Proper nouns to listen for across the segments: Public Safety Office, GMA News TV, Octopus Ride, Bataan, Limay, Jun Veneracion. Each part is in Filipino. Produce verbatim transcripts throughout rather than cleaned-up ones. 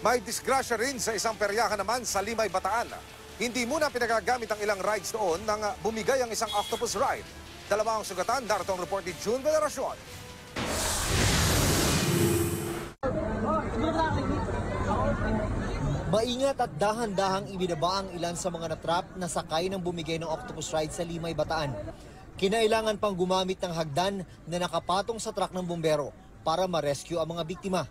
May disgrasya rin sa isang peryahan naman sa Limay, Bataan. Hindi muna pinagagamit ang ilang rides doon nang bumigay ang isang octopus ride. Dalawang sugatan, narito ang report ni Jun Veneracion. Maingat at dahan-dahang ibinaba ang ilan sa mga natrap na sakay ng bumigay ng octopus ride sa Limay, Bataan. Kinailangan pang gumamit ng hagdan na nakapatong sa truck ng bumbero para ma-rescue ang mga biktima.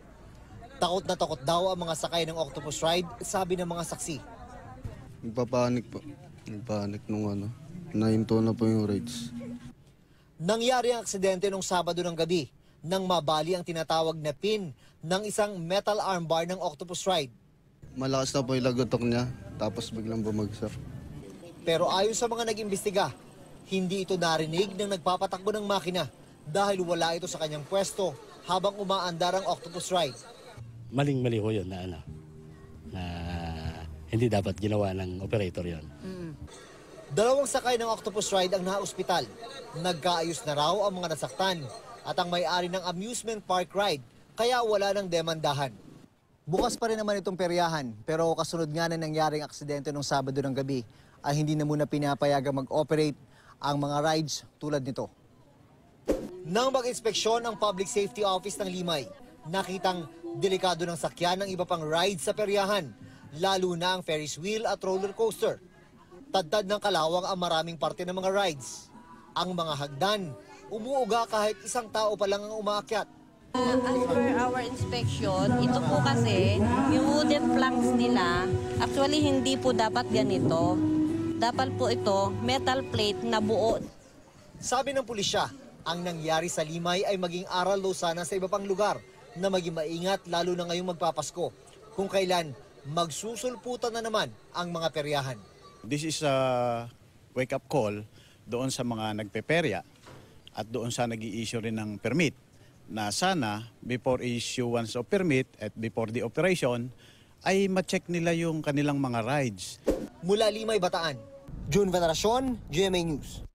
Takot na takot daw ang mga sakay ng octopus ride, sabi ng mga saksi. Nagpapanik po. Nagpanik nung ano. Nahinto na po yung rides. Nangyari ang aksidente nung Sabado ng gabi nang mabali ang tinatawag na pin ng isang metal armbar ng octopus ride. Malakas na po yung lagotok niya, tapos biglang bumagsak. Pero ayon sa mga nag-imbestiga, hindi ito narinig ng nagpapatakbo ng makina dahil wala ito sa kanyang pwesto habang umaandar ang octopus ride. Maling-mali ho yun na, ano, na hindi dapat ginawa ng operator yun. Mm. Dalawang sakay ng octopus ride ang naospital. Nagkaayos na raw ang mga nasaktan at ang may-ari ng amusement park ride kaya wala ng demandahan. Bukas pa rin naman itong peryahan, pero kasunod nga na nangyaring aksidente noong Sabado ng gabi ay hindi na muna pinapayagang mag-operate ang mga rides tulad nito. Nang mag-inspeksyon ang Public Safety Office ng Limay, nakitang delikado ng sakyan ng iba pang rides sa peryahan, lalo na ang ferris wheel at roller coaster. Tadtad ng kalawang ang maraming parte ng mga rides. Ang mga hagdan, umuuga kahit isang tao pa lang ang umaakyat. As per our inspection, ito po kasi, yung wooden planks nila, actually hindi po dapat ganito. Dapat po ito, metal plate na buo. Sabi ng pulisya, ang nangyari sa Limay ay maging aral daw sana sa iba pang lugar na maging maingat lalo na ngayong magpapasko, kung kailan magsusulputan na naman ang mga peryahan. This is a wake-up call doon sa mga nagpeperya at doon sa nag-i-issue rin ng permit, na sana before issuance of permit at before the operation ay ma-check nila yung kanilang mga rides. Mula Limay, Bataan, Jun Veneracion, G M A News.